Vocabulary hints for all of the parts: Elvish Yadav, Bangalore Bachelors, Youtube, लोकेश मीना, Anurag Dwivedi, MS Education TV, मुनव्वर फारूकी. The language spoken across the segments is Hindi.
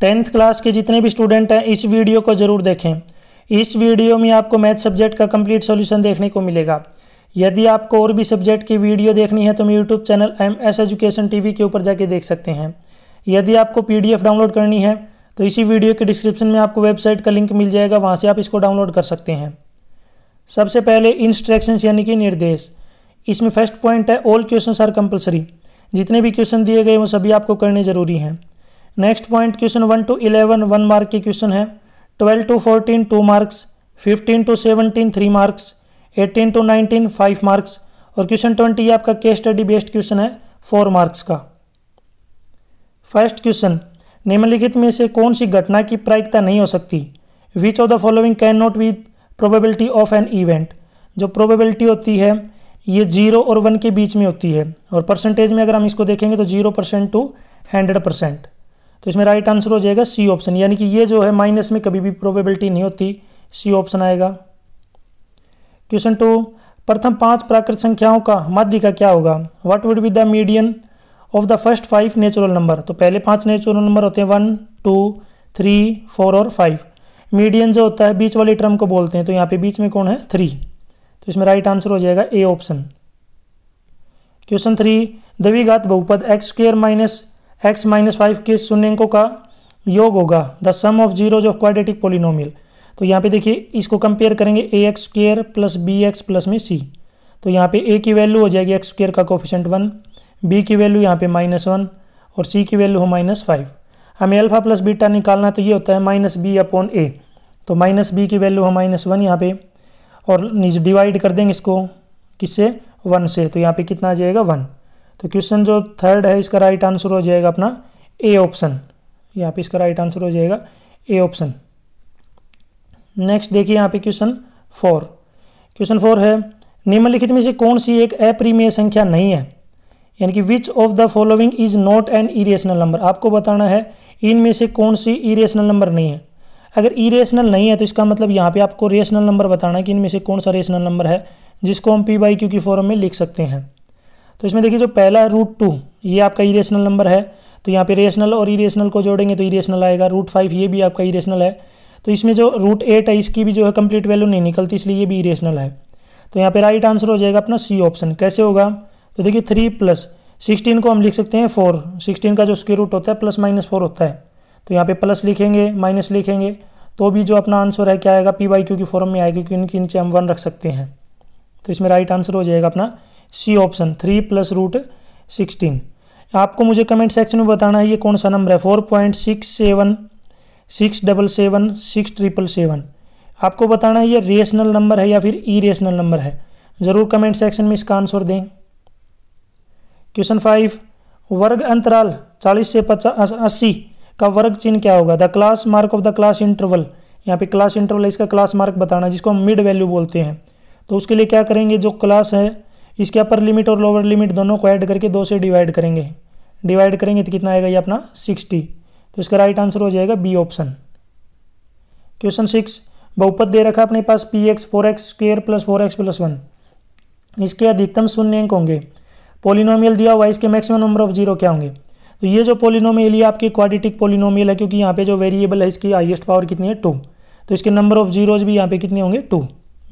टेंथ क्लास के जितने भी स्टूडेंट हैं इस वीडियो को ज़रूर देखें। इस वीडियो में आपको मैथ सब्जेक्ट का कंप्लीट सॉल्यूशन देखने को मिलेगा। यदि आपको और भी सब्जेक्ट की वीडियो देखनी है तो मेरे YouTube channel MS education TV के ऊपर जाके देख सकते हैं। यदि आपको PDF डाउनलोड करनी है तो इसी वीडियो के डिस्क्रिप्शन में आपको वेबसाइट का लिंक मिल जाएगा, वहाँ से आप इसको डाउनलोड कर सकते हैं। सबसे पहले इंस्ट्रक्शंस यानी कि निर्देश, इसमें फर्स्ट पॉइंट है ऑल क्वेश्चंस आर कंपलसरी, जितने भी क्वेश्चन दिए गए वो सभी आपको करने ज़रूरी हैं। Next point question 1 to 11 1 mark के क्वेश्चन हैं, 12 to 14 2 marks, 15 to 17 3 marks, 18 to 19 5 marks और क्वेश्चन 20 आपका केस स्टडी बेस्ड क्वेश्चन है 4 मार्क्स का। फर्स्ट क्वेश्चन, निम्नलिखित में से कौन सी घटना की प्रायिकता नहीं हो सकती? Which of the following can not be probability of an event. जो प्रोबेबिलिटी होती है ये 0 और 1 के बीच में होती है और परसेंटेज में अगर हम इसको देखेंगे तो 0% to 100%। तो इसमें राइट आंसर हो जाएगा सी ऑप्शन, यानी कि ये जो है माइनस में कभी भी प्रोबेबिलिटी नहीं होती, सी ऑप्शन आएगा। क्वेश्चन 2, प्रथम 5 प्राकृत संख्याओं का माध्य का क्या होगा? What would be the median of the first 5 natural number. तो पहले 5 नेचुरल नंबर होते हैं 1, 2, 3, 4 और 5। मीडियन जो होता है बीच वाली टर्म को बोलते हैं, तो यहाँ पे बीच में कौन है 3, तो इसमें राइट आंसर हो जाएगा ए ऑप्शन। क्वेश्चन 3, द्विघात बहुपद x² - x - 5 के शून्यांकों का योग होगा the sum of zeros of quadratic polynomial. तो यहाँ पे देखिए इसको कंपेयर करेंगे ax² + bx + c, तो यहाँ पे ए की वैल्यू हो जाएगी x² का कोफिशिएंट 1, बी की वैल्यू यहाँ पे -1 और सी की वैल्यू हो -5। हमें अल्फा प्लस बीटा निकालना है तो ये होता है -b/a, तो -b की वैल्यू है -1 यहाँ पे और नीचे डिवाइड कर देंगे इसको किससे 1 से, तो यहाँ पे कितना आ जाएगा 1। तो क्वेश्चन जो थर्ड है इसका राइट आंसर हो जाएगा अपना ए ऑप्शन, यहाँ पे इसका राइट आंसर हो जाएगा ए ऑप्शन। नेक्स्ट देखिए यहाँ पे क्वेश्चन 4। क्वेश्चन 4 है निम्नलिखित में से कौन सी एक अपरिमेय संख्या नहीं है, यानी कि which of the following is not an irrational number. आपको बताना है इनमें से कौन सी इरेशनल नंबर नहीं है। अगर इरेशनल नहीं है तो इसका मतलब यहाँ पे आपको रेशनल नंबर बताना है कि इनमें से कौन सा रेशनल नंबर है जिसको हम p/q की फॉर्म में लिख सकते हैं। तो इसमें देखिए जो पहला है √2 ये आपका इरेशनल नंबर है, तो यहाँ पे रेशनल और इरेशनल को जोड़ेंगे तो इरेशनल आएगा। √5 ये भी आपका इरेशनल है, तो इसमें जो √8 है इसकी भी जो है कंप्लीट वैल्यू नहीं निकलती, इसलिए ये भी इरेशनल है। तो यहाँ पे राइट आंसर हो जाएगा अपना सी ऑप्शन। कैसे होगा तो देखिए 3 + 16 को हम लिख सकते हैं 4, 16 का जो स्क्वायर रूट होता है +-4 होता है, तो यहाँ पे प्लस लिखेंगे माइनस लिखेंगे तो भी जो अपना आंसर है क्या आएगा p/q की फॉर्म में आएगा, क्योंकि इनके नीचे हम 1 रख सकते हैं। तो इसमें राइट आंसर हो जाएगा अपना सी ऑप्शन 3 + √16। आपको मुझे कमेंट सेक्शन में बताना है ये कौन सा नंबर है 4.67, 677, 6777। आपको बताना है ये रेशनल नंबर है या फिर इरेशनल नंबर है, ज़रूर कमेंट सेक्शन में इसका आंसर दें। क्वेश्चन 5, वर्ग अंतराल 40 से 80 का वर्ग चिन्ह क्या होगा? The class mark of the class interval, यहाँ पे क्लास इंटरवल है इसका क्लास मार्क बताना है जिसको हम मिड वैल्यू बोलते हैं। तो उसके लिए क्या करेंगे जो क्लास है इसके अपर लिमिट और लोअर लिमिट दोनों को ऐड करके 2 से डिवाइड करेंगे, तो कितना आएगा ये अपना 60, तो इसका राइट आंसर हो जाएगा बी ऑप्शन। क्वेश्चन 6, बहुपद दे रखा अपने पास px 4x² + 4x + 1, इसके अधिकतम शून्यांक होंगे। पॉलिनोमियल दिया हुआ इसके मैक्सिमम नंबर ऑफ जीरो क्या होंगे? तो ये जो पॉलिनोमियल ये आपके क्वाड्रेटिक पॉलिनोमियल है, क्योंकि यहाँ पे जो वेरिएबल है इसकी हाईएस्ट पावर कितनी है 2, तो इसके नंबर ऑफ जीरोज भी यहाँ पे कितने होंगे 2,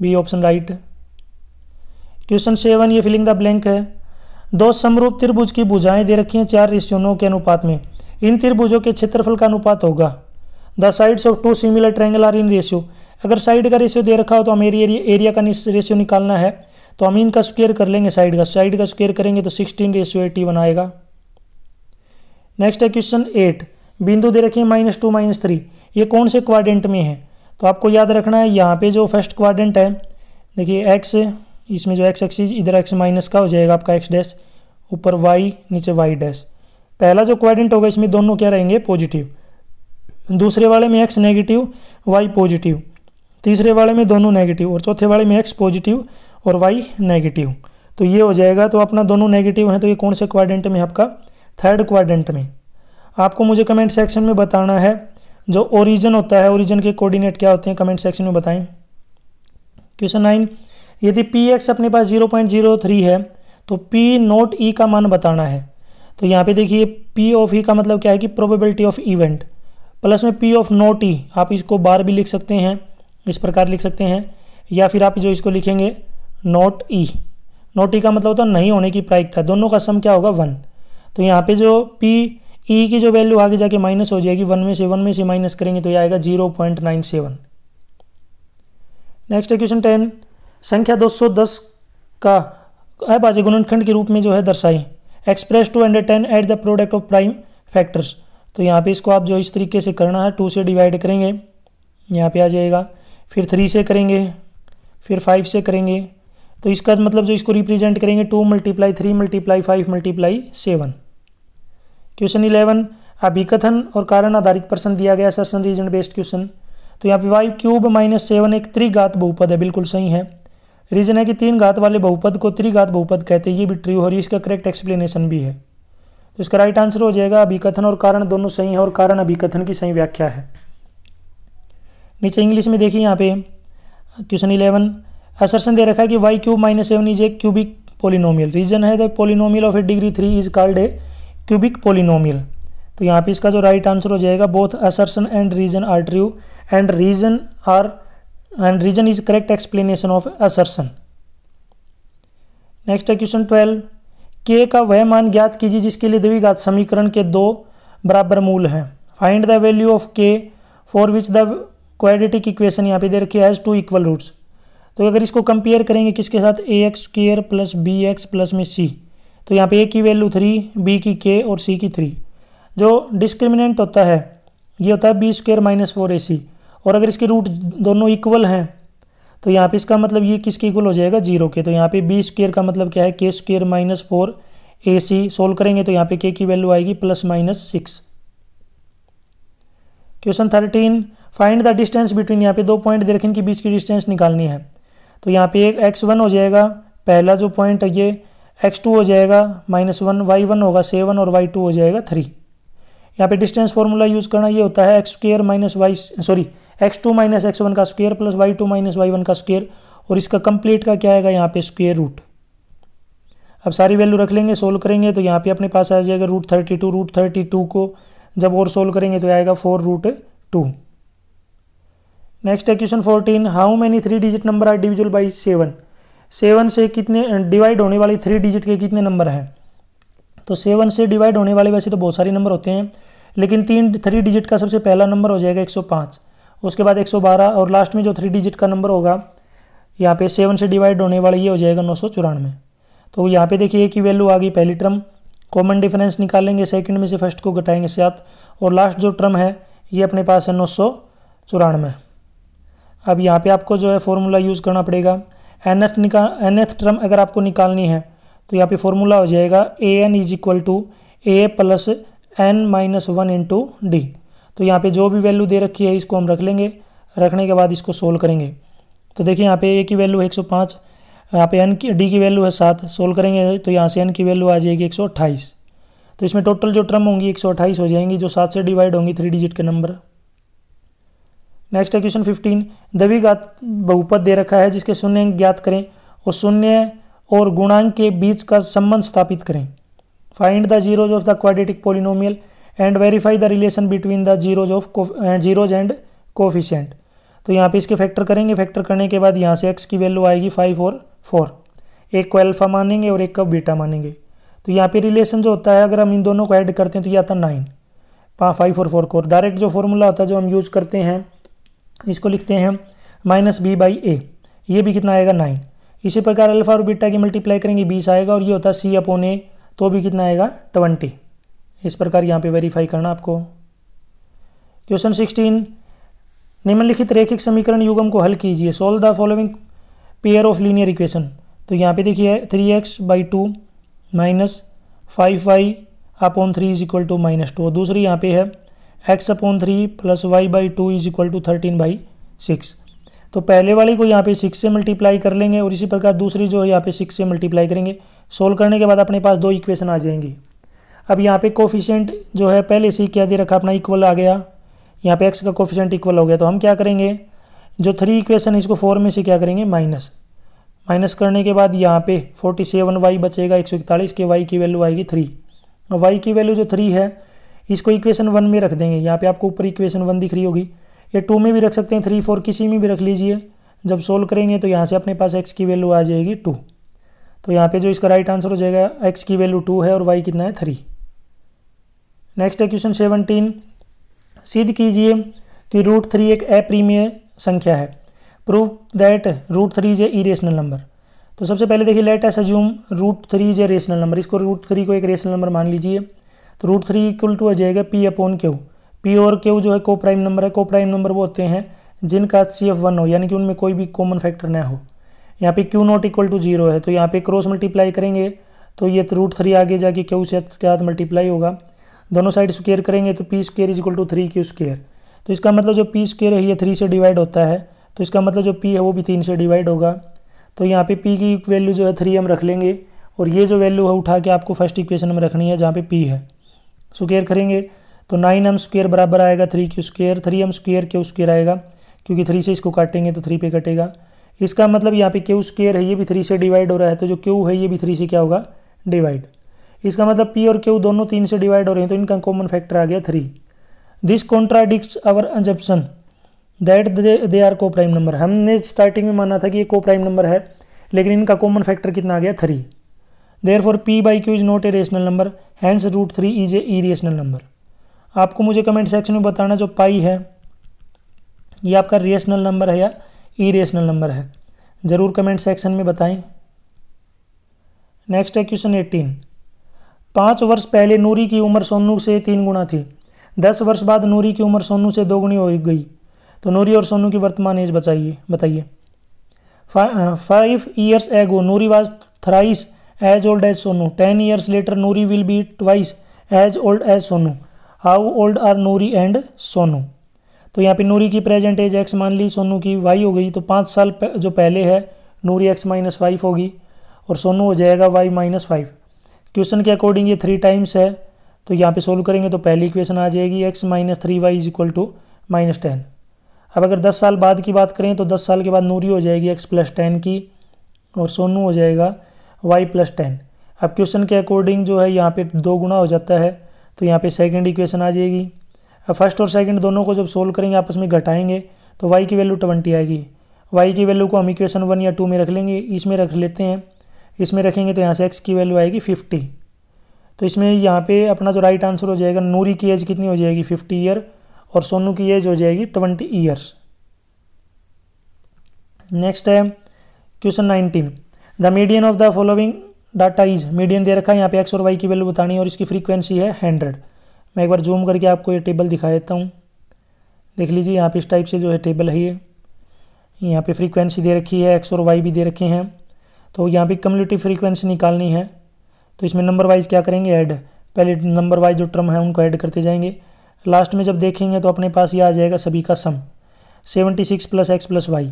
बी ऑप्शन राइट है। क्वेश्चन 7 ये फिलिंग द ब्लैंक है। 2 समरूप त्रिभुज की भुजाएं दे रखी हैं 4:9 के अनुपात में, इन त्रिभुजों के क्षेत्रफल का अनुपात होगा। The sides of 2 similar triangle are in ratio. अगर साइड का रेशियो दे रखा हो तो हमें एरिया का रेशियो निकालना है, तो हम इनका स्क्वायर कर लेंगे, साइड का स्क्वायर करेंगे तो 16:81 आएगा। नेक्स्ट है क्वेश्चन 8, बिंदु दे रखी है -2, -3, ये कौन से क्वाड्रेंट में है? तो आपको याद रखना है यहाँ पे जो फर्स्ट क्वाड्रेंट है देखिए x, इसमें जो x एक्सिस इधर x माइनस का हो जाएगा आपका x डैश, ऊपर y नीचे y डैश। पहला जो क्वाड्रेंट होगा इसमें दोनों क्या रहेंगे पॉजिटिव, दूसरे वाले में x नेगेटिव y पॉजिटिव, तीसरे वाले में दोनों नेगेटिव और चौथे वाले में x पॉजिटिव और y नेगेटिव। तो ये हो जाएगा, तो अपना दोनों नेगेटिव हैं, तो ये कौन से क्वाड्रेंट में आपका थर्ड क्वाड्रेंट में। आपको मुझे कमेंट सेक्शन में बताना है जो ओरिजिन होता है ओरिजिन के कोऑर्डिनेट क्या होते हैं, कमेंट सेक्शन में बताएं। क्वेश्चन 9, यदि px अपने पास 0.03 है तो p0e का मान बताना है। तो यहाँ पे देखिए p ऑफ e का मतलब क्या है कि प्रोबेबिलिटी ऑफ इवेंट, प्लस में पी ऑफ नॉट ई, आप इसको बार भी लिख सकते हैं, इस प्रकार लिख सकते हैं, या फिर आप जो इसको लिखेंगे नॉट ई, नॉट ई का मतलब होता है नहीं होने की प्रायिकता, दोनों का सम क्या होगा 1। तो यहाँ पे जो पी ई की जो वैल्यू आगे जाके माइनस हो जाएगी, 1 में से माइनस करेंगे तो यह आएगा 0.97। नेक्स्ट क्वेश्चन 10, संख्या 210 का अभाज्य गुणनखंड के रूप में जो है दर्शाएं, express 210 at the product of prime factors. तो यहाँ पे इसको आप जो इस तरीके से करना है, 2 से डिवाइड करेंगे, यहाँ पे आ जाएगा, फिर 3 से करेंगे, फिर 5 से करेंगे, तो इसका मतलब जो इसको रिप्रेजेंट करेंगे 2 × 3 × 5 × 7। क्वेश्चन 11, अभिकथन और कारण आधारित प्रश्न दिया गया, सर्सन रीजन बेस्ड क्वेश्चन। तो यहाँ पे 5³ - 7 एक त्रिघात बहुपद है, बिल्कुल सही है। रीजन है कि 3 घात वाले बहुपद को त्रिघात बहुपद कहते हैं, ये भी ट्रू और इसका करेक्ट एक्सप्लेनेशन भी है। तो इसका राइट आंसर हो जाएगा अभिकथन और कारण दोनों सही है, और कारण अभिकथन की सही व्याख्या है। नीचे इंग्लिश में देखिए, यहाँ पे क्वेश्चन 11, असर्शन दे रखा है कि y³ - 7 is a cubic polynomial, reason है the polynomial of a degree 3 is called a cubic polynomial. तो यहाँ पे इसका जो राइट आंसर हो जाएगा both assertion and reason are true and reason is correct explanation of assertion. Next है क्वेश्चन 12, k का वह मान ज्ञात कीजिए जिसके लिए द्विघात समीकरण के 2 बराबर मूल हैं, find the value of k for which the quadratic equation यहाँ पे दे रखी है 2 इक्वल रूट्स। तो अगर इसको कंपेयर करेंगे किसके साथ, ax² + bx + c, तो यहाँ पे a की वैल्यू 3, b की k और c की 3। जो डिस्क्रिमिनेंट होता है ये होता है b² - 4ac, और अगर इसके रूट दोनों इक्वल हैं तो यहाँ पे इसका मतलब ये किसके इक्वल हो जाएगा 0 के। तो यहाँ पे b² का मतलब क्या है, k² - 4ac। सोल्व करेंगे तो यहाँ पे k की वैल्यू आएगी ±6। Question 13, find the distance between, यहाँ पे 2 पॉइंट दे रखें, इनके बीच की डिस्टेंस निकालनी है। तो यहाँ पे एक x1 हो जाएगा पहला जो पॉइंट है, ये x2 हो जाएगा -1, y1 होगा 7 और y2 हो जाएगा 3। यहाँ पे डिस्टेंस फॉर्मूला यूज़ करना ये होता है x2 - x1 का स्क्वायर प्लस y2 - y1 का स्क्वायर, और इसका कंप्लीट का क्या आएगा यहाँ पे स्क्वायर रूट। अब सारी वैल्यू रख लेंगे, सोल्व करेंगे तो यहाँ पे अपने पास आ जाएगा √32। √32 को जब और सोल्व करेंगे तो आएगा 4√2। नेक्स्ट है question 14, how many 3 digit number are divisible by 7। 7 से कितने डिवाइड होने वाले 3 डिजिट के कितने नंबर हैं? तो 7 से डिवाइड होने वाले वैसे तो बहुत सारे नंबर होते हैं, लेकिन 3 डिजिट का सबसे पहला नंबर हो जाएगा 105, उसके बाद 112, और लास्ट में जो 3 डिजिट का नंबर होगा यहाँ पे 7 से डिवाइड होने वाला ये हो जाएगा 994। तो यहाँ पे देखिए a की वैल्यू आ गई पहली टर्म, कॉमन डिफरेंस निकालेंगे, सेकेंड में से फर्स्ट को घटाएंगे 7, और लास्ट जो टर्म है ये अपने पास है 994। अब यहाँ पे आपको जो है फॉर्मूला यूज़ करना पड़ेगा, nth टर्म अगर आपको निकालनी है तो यहाँ पे फॉर्मूला हो जाएगा an = a + n - 1 × d। तो यहाँ पे जो भी वैल्यू दे रखी है इसको हम रख लेंगे, रखने के बाद इसको सोल्व करेंगे। तो देखिए यहाँ पे a की वैल्यू 105, यहाँ पे d की वैल्यू है 7, सोल्व करेंगे तो यहाँ से n की वैल्यू आ जाएगी 128। तो इसमें टोटल जो टर्म होंगी 128 हो जाएंगी, जो 7 से डिवाइड होंगी 3 डिजिट के नंबर। नेक्स्ट है क्वेश्चन 15, द्विघात बहुपद दे रखा है जिसके शून्य ज्ञात करें और शून्य और गुणांक के बीच का संबंध स्थापित करें, find the zeros of the quadratic polynomial and verify the relation between the zeros and coefficient. तो यहाँ पे इसके फैक्टर करेंगे, फैक्टर करने के बाद यहाँ से x की वैल्यू आएगी 5 और 4, एक को अल्फा मानेंगे और एक को बीटा मानेंगे। तो यहाँ पे रिलेशन जो होता है अगर हम इन दोनों को ऐड करते हैं तो ये आता है 9, 5 और 4 को। डायरेक्ट जो फॉर्मूला होता है जो हम यूज़ करते हैं इसको लिखते हैं -b/a, ये भी कितना आएगा 9। इसी प्रकार अल्फा और बीटा की मल्टीप्लाई करेंगे 20 आएगा, और ये होता है c/a, तो भी कितना आएगा 20। इस प्रकार यहाँ पे वेरीफाई करना आपको। क्वेश्चन 16, निम्नलिखित रैखिक समीकरण युग्म को हल कीजिए, solve the following pair of linear equation. तो यहाँ पे देखिए 3x/2 - 5y/3 = -2, दूसरी यहाँ पे है x/3 + y/2 = 13/6। तो पहले वाली को यहाँ पे 6 से मल्टीप्लाई कर लेंगे, और इसी प्रकार दूसरी जो है यहाँ पे 6 से मल्टीप्लाई करेंगे। सोल्व करने के बाद अपने पास 2 इक्वेशन आ जाएंगी। अब यहाँ पे कोफिशिएंट जो है पहले से ही क्या दे रखा अपना इक्वल आ गया, यहाँ पे x का कोफिशिएंट इक्वल हो गया। तो हम क्या करेंगे, जो 3 इक्वेशन इसको 4 में से क्या करेंगे माइनस करने के बाद यहाँ पे 47y बचेगा 141 के, y की वैल्यू आएगी 3। y की वैल्यू जो 3 है इसको इक्वेशन वन में रख देंगे। यहाँ पे आपको ऊपर इक्वेशन वन दिख रही होगी, ये टू में भी रख सकते हैं, थ्री फोर किसी में भी रख लीजिए। जब सोल्व करेंगे तो यहाँ से अपने पास एक्स की वैल्यू आ जाएगी 2। तो यहाँ पे जो इसका राइट आंसर हो जाएगा एक्स की वैल्यू 2 है और वाई कितना है 3। नेक्स्ट है क्वेश्चन 17। सिद्ध कीजिए कि √3 एक अप्रीमेय संख्या है। Prove that √3 is a irrational number. तो सबसे पहले देखिए, let us assume √3 is a rational number. इसको √3 को एक रेशनल नंबर मान लीजिए। तो √3 इक्वल टू आ जाएगा पी अपॉन क्यू। पी और क्यू जो है को प्राइम नंबर है। को प्राइम नंबर वो होते हैं जिनका CF1 हो, यानी कि उनमें कोई भी कॉमन फैक्टर ना हो। यहाँ पे Q नॉट इक्वल टू 0 है, तो यहाँ पे क्रॉस मल्टीप्लाई करेंगे तो ये √3 आगे जाके Q से साथ मल्टीप्लाई होगा। दोनों साइड स्क्वायर करेंगे तो p square is equal to 3Q square. तो इसका मतलब जो पी स्क्वायर है ये 3 से डिवाइड होता है, तो इसका मतलब जो पी है वो भी 3 से डिवाइड होगा। तो यहाँ पे पी की वैल्यू जो है 3 हम रख लेंगे, और ये जो वैल्यू है उठा के आपको फर्स्ट इक्वेशन में रखनी है जहाँ पे पी है। स्क्वायर करेंगे तो 9m स्क्वायर बराबर आएगा 3Q square. 3m square Q square आएगा, क्योंकि 3 से इसको काटेंगे तो 3 पे कटेगा। इसका मतलब यहाँ पे Q स्क्वायर है ये भी 3 से डिवाइड हो रहा है, तो जो Q है ये भी 3 से क्या होगा डिवाइड। इसका मतलब P और Q दोनों 3 से डिवाइड हो रहे हैं, तो इनका कॉमन फैक्टर आ गया 3। This contradicts our assumption that they are को प्राइम नंबर। हमने स्टार्टिंग में माना था कि ये को प्राइम नंबर है, लेकिन इनका कॉमन फैक्टर कितना आ गया 3। Therefore p by q is not a rational number, hence √3 is a irrational number. आपको मुझे कमेंट सेक्शन में बताना जो पाई है ये आपका रेशनल नंबर है या इरेशनल नंबर है, ज़रूर कमेंट सेक्शन में बताएं। नेक्स्ट है क्वेश्चन 18। 5 वर्ष पहले नूरी की उम्र सोनू से 3 गुना थी। 10 वर्ष बाद नूरी की उम्र सोनू से 2 गुनी हो गई, तो नूरी और सोनू की वर्तमान एज बताइए। 5 years ago Noori was thrice as old as Sonu. 10 years later Noori will be twice as old as Sonu. How old are Noori and Sonu? तो यहाँ पे नूरी की प्रेजेंट एज एक्स मान ली, सोनू की वाई हो गई। तो 5 साल जो पहले है नूरी x - 5 होगी और सोनू हो जाएगा y - 5। क्वेश्चन के अकॉर्डिंग ये 3 टाइम्स है, तो यहाँ पे सोल्व करेंगे तो पहली इक्वेशन आ जाएगी x - 3y इक्वल टू -10। अब अगर 10 साल बाद की बात करें तो 10 साल के बाद नूरी हो जाएगी x + 10 की और सोनू हो जाएगा y + 10। अब क्वेश्चन के अकॉर्डिंग जो है यहाँ पर 2 गुना हो जाता है, तो यहाँ पर सेकेंड इक्वेशन आ जाएगी। अब फर्स्ट और सेकंड दोनों को जब सोल्व करेंगे आपस में घटाएंगे तो y की वैल्यू 20 आएगी। y की वैल्यू को हम इक्वेशन 1 या 2 में रख लेंगे, इसमें रख लेते हैं। इसमें रखेंगे तो यहाँ से x की वैल्यू आएगी 50। तो इसमें यहाँ पे अपना जो राइट आंसर हो जाएगा, नूरी की एज कितनी हो जाएगी 50 ईयर और सोनू की एज हो जाएगी 20 ईयर्स। नेक्स्ट है question 19। The median of the following data is. Median दे रखा है, यहाँ पे एक्स और वाई की वैल्यू बतानी है और इसकी फ्रीक्वेंसी है 100। मैं एक बार जूम करके आपको ये टेबल दिखा देता हूँ, देख लीजिए। यहाँ पे इस टाइप से जो है टेबल है, ये यहाँ पे फ्रीक्वेंसी दे रखी है, एक्स और वाई भी दे रखे हैं। तो यहाँ पे क्युमुलेटिव फ्रीक्वेंसी निकालनी है, तो इसमें नंबर वाइज क्या करेंगे, ऐड। पहले नंबर वाइज जो टर्म है उनको ऐड करते जाएंगे, लास्ट में जब देखेंगे तो अपने पास ये आ जाएगा सभी का सम 76 + x + y।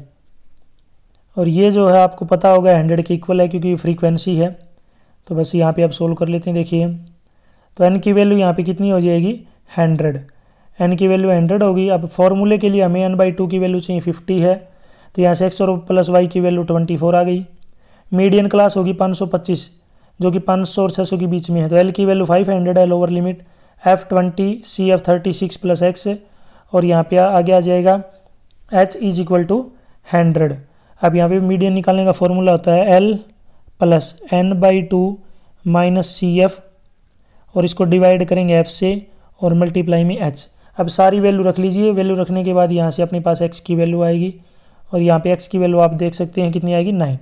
और ये जो है आपको पता होगा 100 के इक्वल है, क्योंकि ये फ्रीक्वेंसी है। तो बस यहाँ पर आप सोल्व कर लेते हैं, देखिए। तो n की वैल्यू यहाँ पे कितनी हो जाएगी 100। n की वैल्यू 100 होगी। अब फॉर्मूले के लिए हमें n/2 की वैल्यू चाहिए, 50 है। तो यहाँ से x और प्लस वाई की वैल्यू 24 आ गई। मीडियन क्लास होगी 525, जो कि 500 और 600 के बीच में है। तो l की वैल्यू 500 है, lower limit. f20 cf36 + x, और यहाँ पे आगे आ जाएगा h इज इक्वल टू 100। अब यहाँ पे मीडियन निकालने का फॉर्मूला होता है l + n/2 - cf, और इसको डिवाइड करेंगे f से और मल्टीप्लाई में h। अब सारी वैल्यू रख लीजिए। वैल्यू रखने के बाद यहाँ से अपने पास x की वैल्यू आएगी, और यहाँ पे x की वैल्यू आप देख सकते हैं कितनी आएगी 9।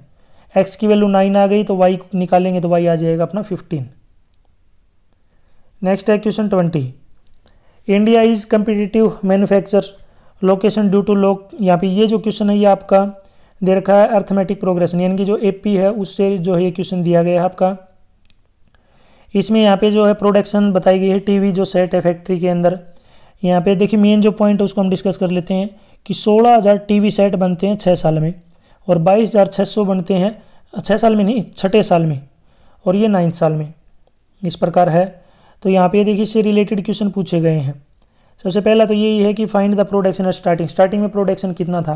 x की वैल्यू 9 आ गई, तो y निकालेंगे तो y आ जाएगा अपना 15। नेक्स्ट है question 20। India is competitive manufacture location due to लोक। यहाँ पर ये जो क्वेश्चन है ये आपका दे रखा है अर्थमेटिक प्रोग्रेशन, यानी कि जो AP है उससे जो है ये क्वेश्चन दिया गया है आपका। इसमें यहाँ पे जो है प्रोडक्शन बताई गई है, टीवी जो सेट है फैक्ट्री के अंदर। यहाँ पे देखिए मेन जो पॉइंट है उसको हम डिस्कस कर लेते हैं कि 16,000 टीवी सेट बनते हैं 6 साल में, और 22,600 बनते हैं 6 साल में नहीं 6ठे साल में, और ये 9th साल में, इस प्रकार है। तो यहाँ पे देखिए इससे रिलेटेड क्वेश्चन पूछे गए हैं। सबसे पहला तो यही है कि find the production at starting में प्रोडक्शन कितना था,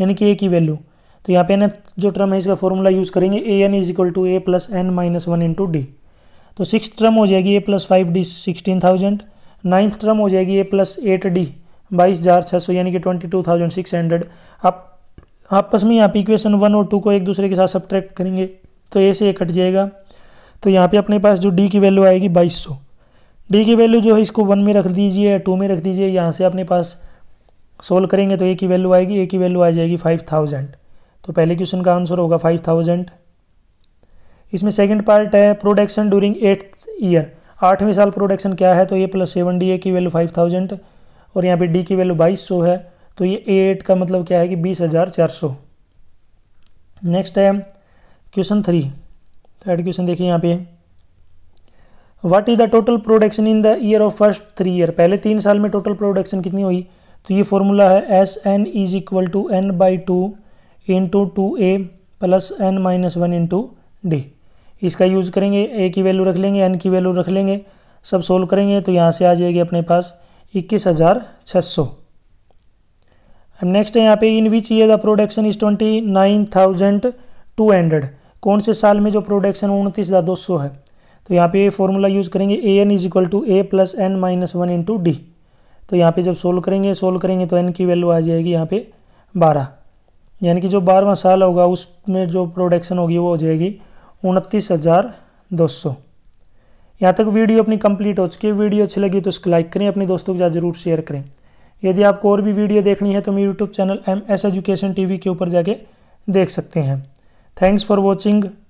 यानी कि ए की वैल्यू। तो यहाँ पे जो टर्म है इसका फॉर्मूला यूज़ करेंगे, AN = A + n - 1 × D। तो 6th टर्म हो जाएगी A + 5D 16,000, नाइन्थ टर्म हो जाएगी ए प्लस 8d 22,600 यानी कि 22,600। आप आपस में यहाँ पे इक्वेशन 1 और 2 को एक दूसरे के साथ सब्ट्रैक्ट करेंगे तो ए से ए कट जाएगा, तो यहाँ पे अपने पास जो डी की वैल्यू आएगी 2200। डी की वैल्यू जो है इसको 1 में रख दीजिए या 2 में रख दीजिए, यहाँ से अपने पास सोल्व करेंगे तो ए की वैल्यू आ जाएगी 5000। तो पहले क्वेश्चन का आंसर होगा 5000। इसमें सेकंड पार्ट है प्रोडक्शन ड्यूरिंग 8th ईयर, 8वें साल प्रोडक्शन क्या है, तो ए प्लस 7d ए की वैल्यू 5000 और यहाँ पे डी की वैल्यू 2200 है, तो ये 8 का मतलब क्या है कि 20,400। नेक्स्ट है क्वेश्चन 3, थर्ड क्वेश्चन देखिए यहाँ पे, what is the total production in the year of first 3 year, पहले 3 साल में टोटल प्रोडक्शन कितनी हुई, तो ये फॉर्मूला है SN = N/2 × 2A + N - 1 × D। इसका यूज़ करेंगे, ए की वैल्यू रख लेंगे, एन की वैल्यू रख लेंगे, सब सोल्व करेंगे तो यहाँ से आ जाएगी अपने पास 21,600। नेक्स्ट है यहाँ पे in which year the production is 29,200, कौन से साल में जो प्रोडक्शन 29,200 है, तो यहाँ पे ये फॉर्मूला यूज़ करेंगे AN = A + N - 1 × D। तो यहाँ पे जब सोल्व करेंगे तो एन की वैल्यू आ जाएगी यहाँ पे 12, यानी कि जो 12वां साल होगा उसमें जो प्रोडक्शन होगी वो हो जाएगी 29,200। यहाँ तक वीडियो अपनी कंप्लीट हो चुकी है। वीडियो अच्छी लगी तो उसको लाइक करें, अपने दोस्तों के साथ जरूर शेयर करें। यदि आपको और भी वीडियो देखनी है तो मेरे YouTube channel MS Education TV के ऊपर जाके देख सकते हैं। Thanks for watching.